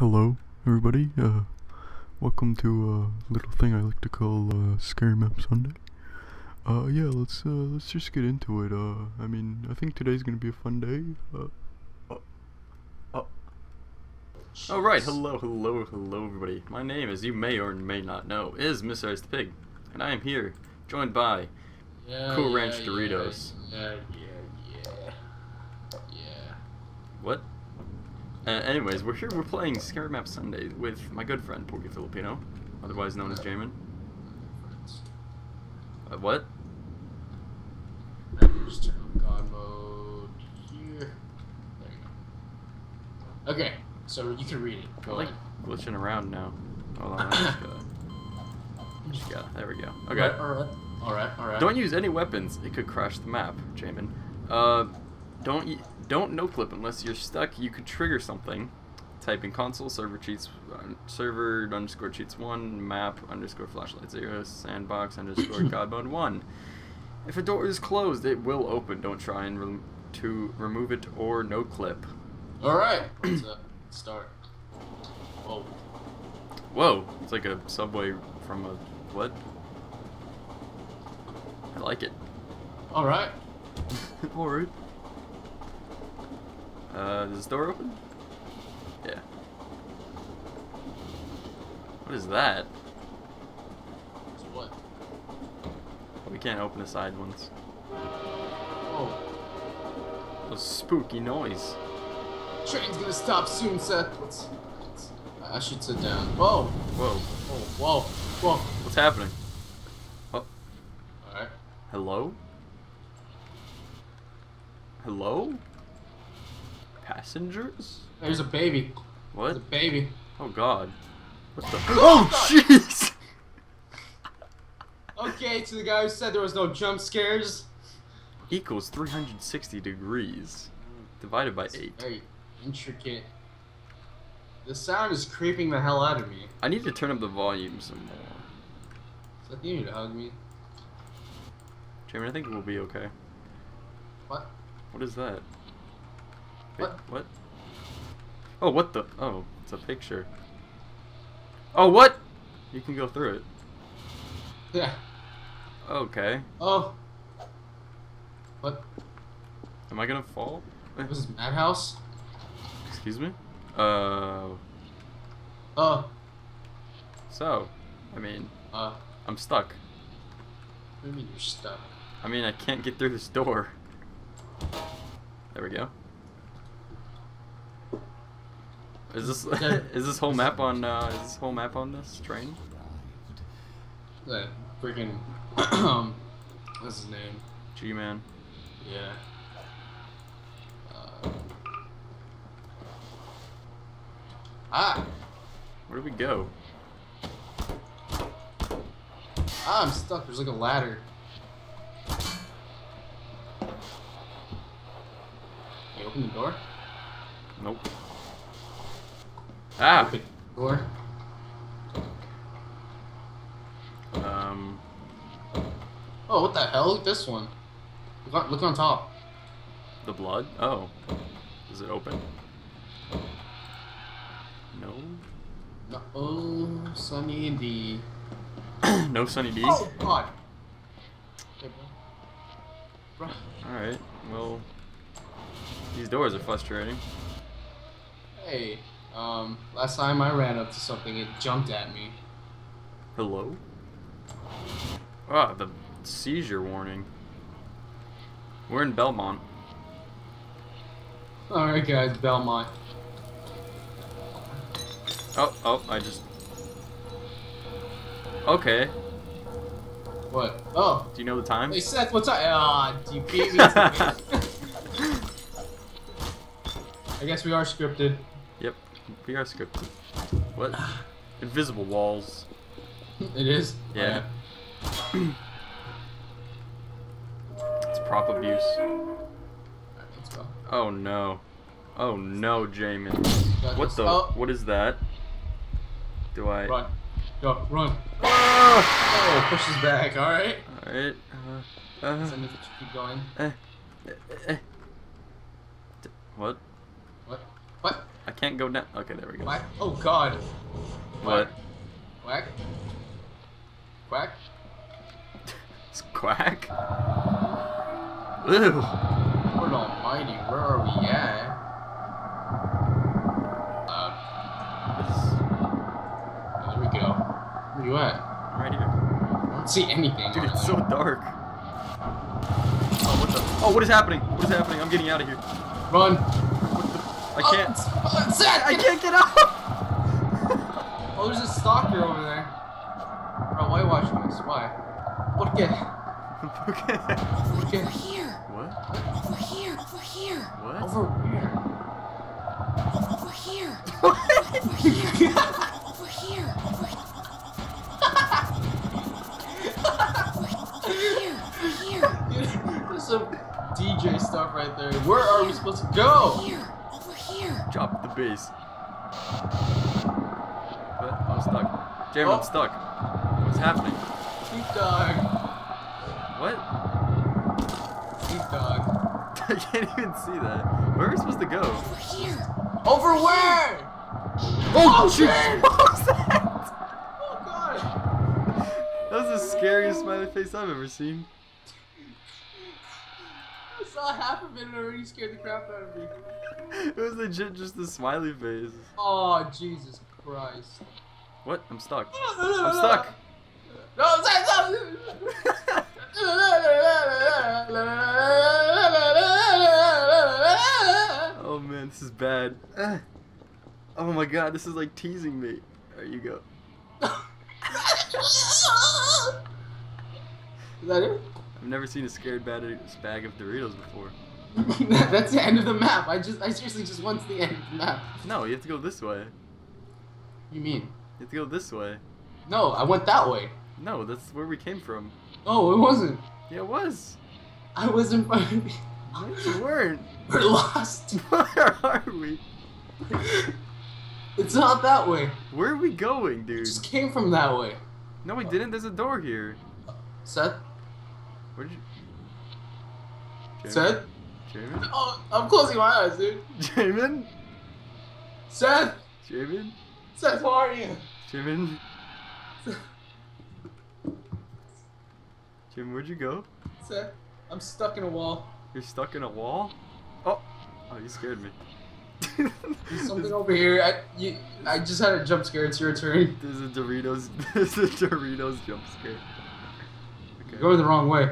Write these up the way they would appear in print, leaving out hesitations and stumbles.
Hello, everybody. Welcome to a little thing I like to call Scary Map Sunday. Yeah, let's just get into it. I mean, I think today's gonna be a fun day. Alright, hello, everybody. My name, as you may or may not know, is Mr. Ice the Pig, and I am here, joined by Cool Ranch Doritos. What? Anyways, we're here, we're playing Scary Map Sunday with my good friend, Porky Filipino, otherwise known as Jamin. What? Just turn on God mode here. There you go. Okay, so you can read it. Go ahead. I'm glitching around now. Hold on, yeah, there we go. Okay. Alright. Don't use any weapons, it could crash the map, Jamin. Don't noclip unless you're stuck. You could trigger something. Type in console server_cheats1 map_flashlight0 sandbox _godmode1. If a door is closed, it will open. Don't try and remove it or noclip. All right, let's start. Whoa. Whoa! It's like a subway from a what? I like it. All right. All right. Is this door open? Yeah. What is that? It's what? We can't open the side ones. Oh. Those spooky noise. Train's gonna stop soon, Seth. I should sit down. Whoa! Whoa! Whoa! Whoa! What's happening? Oh. Alright. Hello? Hello? Passengers? There's a baby. What? There's a baby. Oh god. What the? Oh jeez! Okay, to the guy who said there was no jump scares. Equals 360 degrees. Divided by 8. Very intricate. The sound is creeping the hell out of me. I need to turn up the volume some more. So you need to hug me. Jamin, I think we'll be okay. What? What is that? What? Oh, what the? Oh, it's a picture. Oh, what? You can go through it. Yeah. Okay. Oh. What? Am I gonna fall? This is Madhouse. Excuse me? So, I mean, I'm stuck. What do you mean you're stuck? I mean, I can't get through this door. There we go. Is this is this whole map on this train? That freaking what's his name? G-man. Yeah. Where do we go? I'm stuck. There's like a ladder. Can you open the door? Nope. Ah! Door. Oh, what the hell? Look at this one. Look on top. The blood? Oh. Is it open? No. No. Oh, Sunny D. No Sunny D? Oh, God. Okay, bro. Alright, well. These doors are frustrating. Hey. Last time I ran up to something, it jumped at me. Hello? Ah, the seizure warning. We're in Belmont. Alright guys, Belmont. Oh, I just... Okay. What? Oh! Do you know the time? Hey Seth, what's up? Ah, you beat me to me. I guess we are scripted. Yep, we are scripted. What? Invisible walls. It is? Yeah. Okay. It's prop abuse. Alright, let's go. Oh no. Oh no, Jamin. What the? Oh. What is that? Do I? Run. Go, run. Oh, pushes back, alright. Alright. Send it, keep going. What? What? What? I can't go down. Okay, there we go. What? Oh God. What? Quack. Quack. It's quack. Ew. Lord Almighty, where are we at? There we go. Where you at? Right here. I don't see anything. Dude, it's so dark. Oh, what the? Oh, what is happening? What is happening? I'm getting out of here. Run. I can't. I can't get out. Oh, there's a stalker over there. Bro, why watch this? Why? What the? Over here. What? Over here. Over here. What? Over where? Over here. Over here. Over here. Over here. Some DJ stuff right there. Where are we supposed to go? Over here. Over here. Drop the bass. What? I'm stuck. Jamin, I'm stuck. What's happening? Snoop Dogg. What? Snoop Dogg. I can't even see that. Where are we supposed to go? Over here. Over where? Oh shit! What was that? Oh gosh. That was the scariest smiley face I've ever seen. I saw half of it and already scared the crap out of me. It was legit just the smiley face. Oh, Jesus Christ. What? I'm stuck. I'm stuck. No, I'm stuck. Oh, man, this is bad. Oh, my God, this is like teasing me. There you go. Is that it? I've never seen a scared bag of Doritos before. That's the end of the map. I seriously just want the end of the map. No, you have to go this way. You mean? You have to go this way. No, I went that way. No, that's where we came from. No, it wasn't. Yeah, it was. I was in front of you. No, you weren't. We're lost. Where are we? It's not that way. Where are we going, dude? We just came from that way. No, we didn't. There's a door here. Seth? Where did you... Jamin? Seth? Jamin? Oh, I'm closing my eyes, dude. Jamin? Seth? Jamin? Seth, how are you? Jamin? Jamin, where'd you go? Seth, I'm stuck in a wall. You're stuck in a wall? Oh! Oh, you scared me. There's something over here. I just had a jump scare. It's your turn. There's a Doritos jump scare. You're going the wrong way.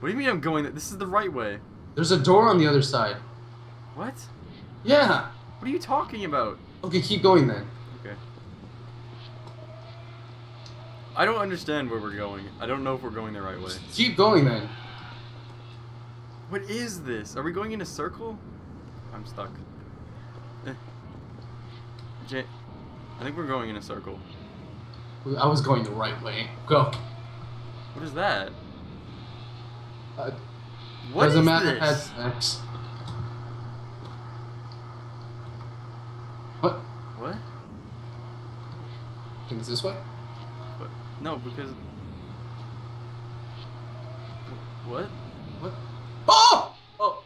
What do you mean I'm going? This is the right way. There's a door on the other side. What? Yeah. What are you talking about? Okay, keep going then. Okay. I don't understand where we're going. I don't know if we're going the right way. Just keep going then. What is this? Are we going in a circle? I'm stuck. I think we're going in a circle. I was going the right way. Go. What is that? What is this? Doesn't matter. That's X. What? What? I think it's this way? What? No, because... What? What? Oh! Oh!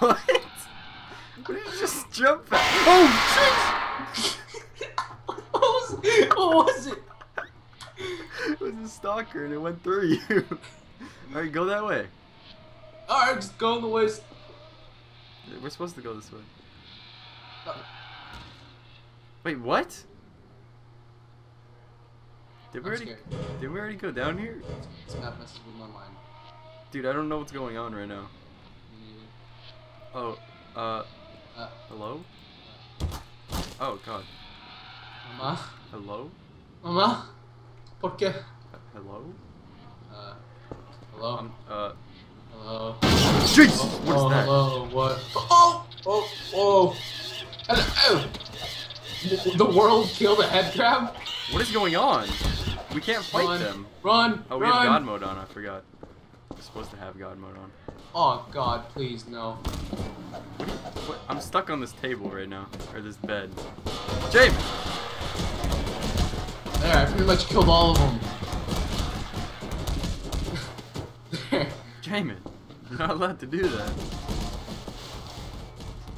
What? What did you just jump at? Oh, shit! What was it? It was a stalker and it went through you. Alright, go that way. Alright, just go the way. We're supposed to go this way. Wait, what? Did we already go down here? This map must have been online. Dude, I don't know what's going on right now. Oh, hello? Oh, God. Mama? Hello? Mama? Okay. Hello? Hello? Hello? Jeez! Oh, what is that? Hello, what? Oh! Oh! Oh! Oh! The world killed a head crab? What is going on? We can't fight them. Run! Oh, we have God mode on, I forgot. We're supposed to have God mode on. Oh, God, please, no. What? I'm stuck on this table right now. Or this bed. James! There, I pretty much killed all of them. There. Jamin, you're not allowed to do that.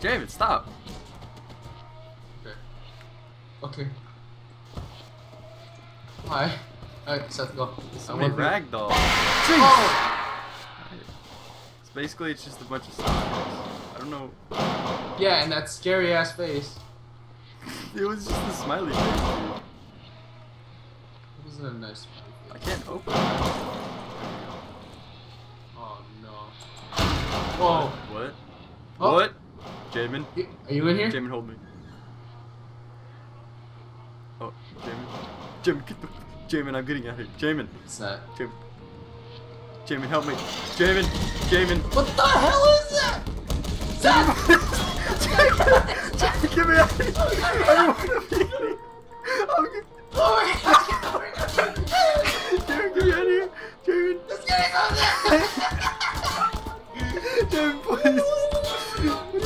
Jamin, stop. Okay. Hi. Alright, Seth, go. So many ragdolls. Oh! It's basically, it's just a bunch of stuff. I don't know. Yeah, and that scary ass face. It was just the smiley face, dude. It wasn't a nice smiley face. I can't open it. Oh no. Whoa. What? Oh. What? Jamin? Are you in here? Jamin, hold me. Oh, Jamin. Jamin, get the. Jamin, I'm getting out of here. Jamin. What's that? Jamin. Jamin, help me. Jamin. Jamin. What the hell is that? Jamin, get me out of here. I don't want to be here. I'm getting. Oh my god. Jamin, get me out of here. Jamin. Let's get him out of there. Jamin, please. What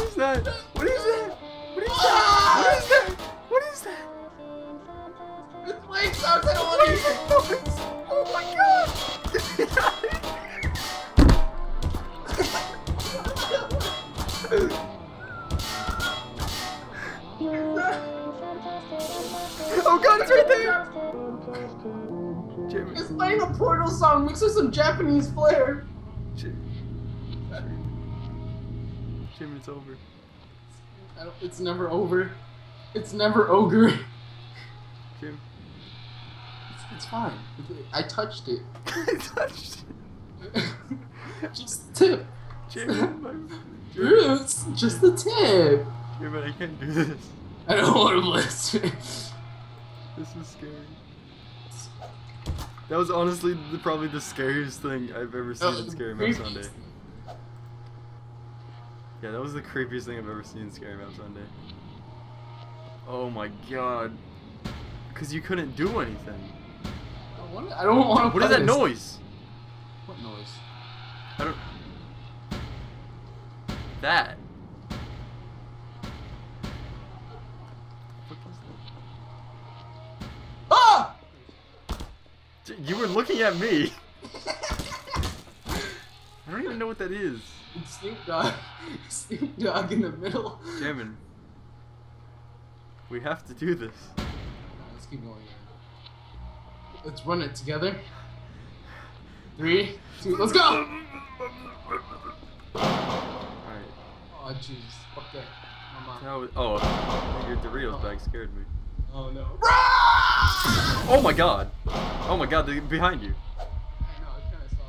is that? What is that? What is that? What is that? What is that? It's Mike's house, I don't want to eat it! Oh my god! Oh god, it's right there! Jamin. It's playing a Portal song mixed with some Japanese flair. Jamin, it's over. It's never over. It's never ogre. Jamin. It's fine. I touched it. I touched it. Just the tip. Jamin, it's just the tip. Jamin, I can't do this. I don't want to blast it. This is scary. That was honestly probably the scariest thing I've ever seen in Scary Map Sunday. Yeah, that was the creepiest thing I've ever seen in Scary Map Sunday. Oh my god. Because you couldn't do anything. I don't want to. What is that noise? What noise? I don't. That. What was that? Ah! You were looking at me. I don't even know what that is. It's Snoop Dogg. Snoop Dogg in the middle. Jamin. We have to do this. Let's keep going. Let's run it together. 3, 2, let's go! Alright. Oh, jeez. Fuck that. No, oh, your Doritos bag scared me. Oh, no. Oh, my God. Oh, my God, they're behind you. I know, I kind of saw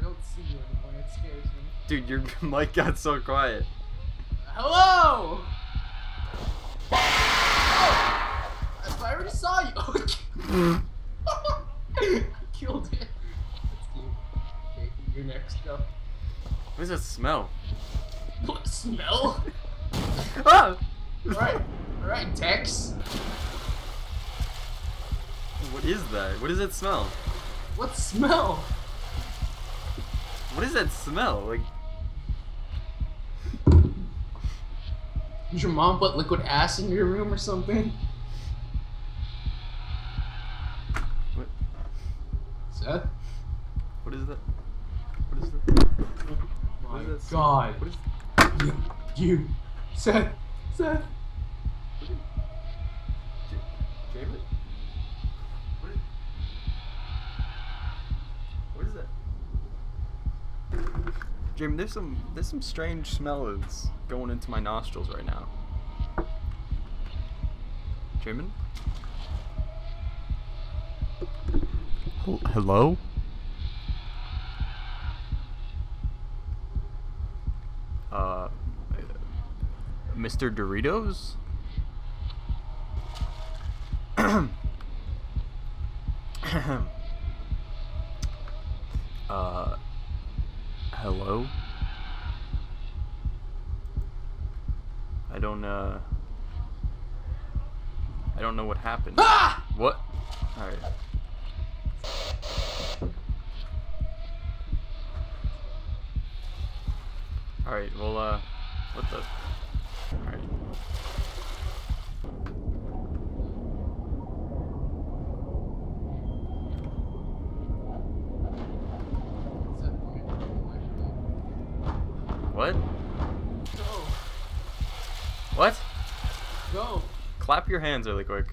that. I don't see you anymore. It scares me. Dude, your mic got so quiet. Hello! I already saw you! Oh, I killed it. That's cute. Okay, you're next up. What is that smell? What smell? Ah! Alright, alright, Tex. What is that? What does that smell? What smell? What is that smell? Like. Did your mom put liquid ass in your room or something? Seth? What is that? What is that? Oh my god. What is that? You. Seth. Seth. What is it? Jamin? What is that? Jamin, there's some strange smell that's going into my nostrils right now. Jamin? Hello? Mr. Doritos? Hello? I don't know what happened. Ah! What? Alright. Alright, well, what the? Alright. What? Go! What? Go! Clap your hands really quick.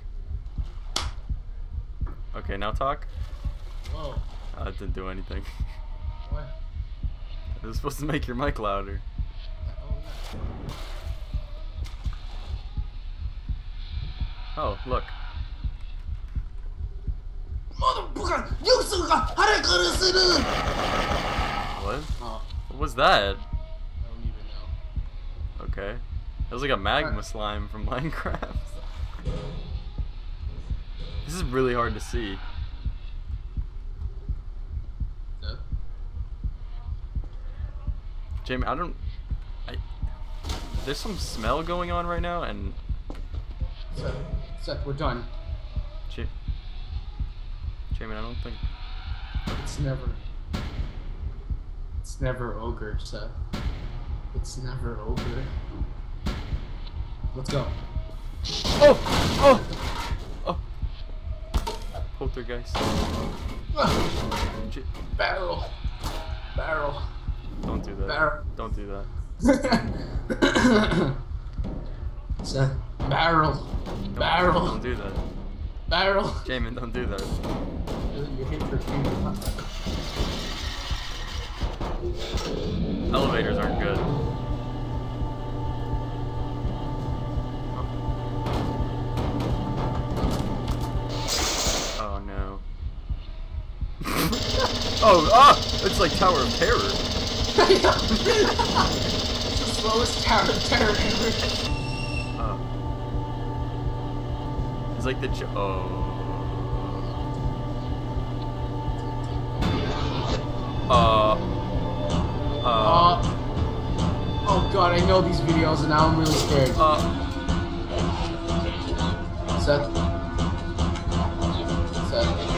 Okay, now talk. Whoa. I didn't do anything. What? It was supposed to make your mic louder. Oh, look. What? What was that? I don't even know. Okay. It was like a magma slime from Minecraft. This is really hard to see. No. Jamin, there's some smell going on right now, and... Seth, we're done. Jamin, I don't think... It's never ogre, Seth. It's never ogre. Let's go. Oh! Oh! Oh! Poltergeist. Barrel! Barrel! Don't do that. Barrel. Don't do that. Seth. Barrel! Barrel! Don't do that. Barrel! Jamin, don't do that. You're hit for feet. Elevators aren't good. Oh, it's like Tower of Terror. It's the slowest Tower of Terror ever. It's like the oh god, I know these videos and now I'm really scared. Seth.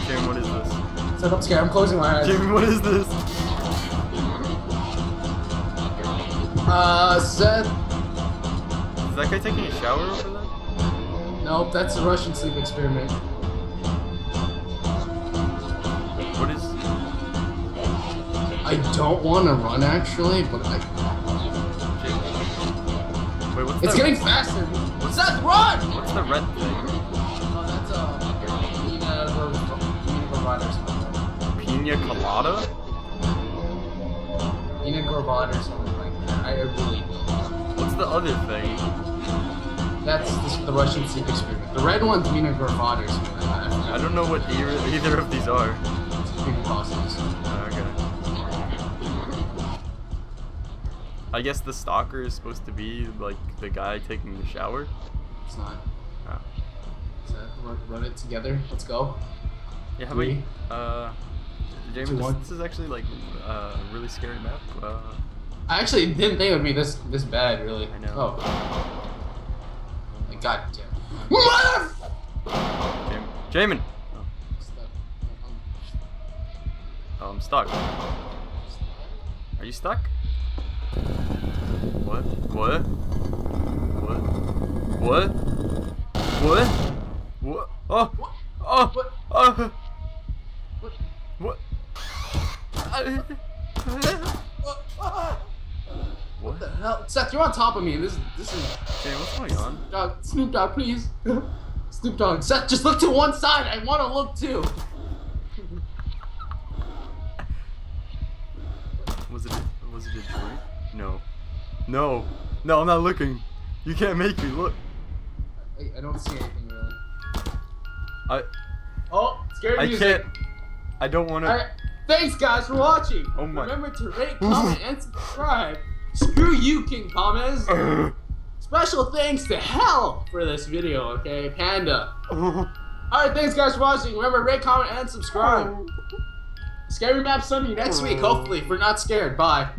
Jamin, what is this? Seth, I'm scared. I'm closing my eyes. Jamin, what is this? Seth. Is that guy taking a shower over there? Nope, that's a Russian sleep experiment. What is... I don't want to run, actually, but I... Jamin. Wait, what's that? It's getting faster! Seth, run! What's the red thing? Oh, that's Pina Colada? Pina Gorbad or something like that. I really don't. What's the other thing? That's the Russian sleep experiment. The red one's Pina Gorbad or something like that. I don't know what either of these are. It's pretty possible. Okay. I guess the stalker is supposed to be like the guy taking the shower? It's not. Oh. So, run it together. Let's go. Yeah, wait. Jamin, this is actually like a really scary map. I actually didn't think it would be this bad, really. I know. Oh. Like, goddamn. Jamin. Oh. I'm stuck. Are you stuck? What? What? What? What? What? What? Oh. What? Oh. What? Oh. What? What the hell? Seth, you're on top of me. This is. Okay, what's going on? Snoop Dogg, please. Snoop Dogg. Seth, just look to one side. I want to look too. Was it a dream? No. No. No, I'm not looking. You can't make me look. I don't see anything really. Oh, scary music. I can't. I don't want to. Right. Thanks, guys, for watching. Oh my. Remember to rate, comment, and subscribe. Screw you, King Thomas. Special thanks to Hell for this video, okay, Panda. Alright, thanks, guys, for watching. Remember, rate, comment, and subscribe. Scary Map Sunday next week, hopefully, if we're not scared. Bye.